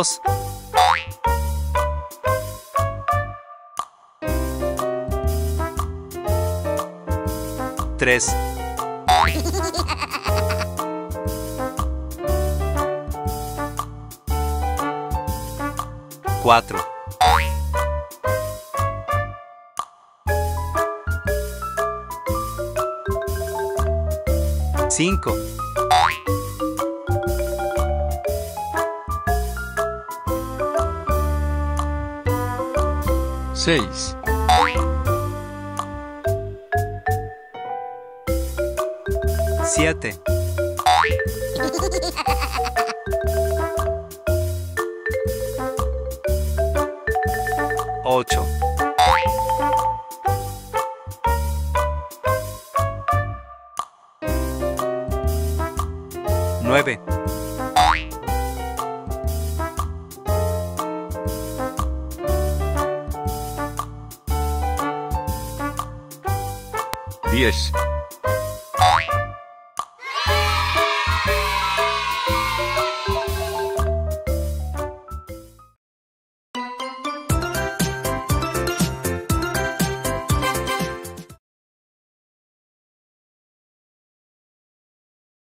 dos. Tres. Cuatro. Cinco. Seis. Siete. Ocho. Nueve. Diez.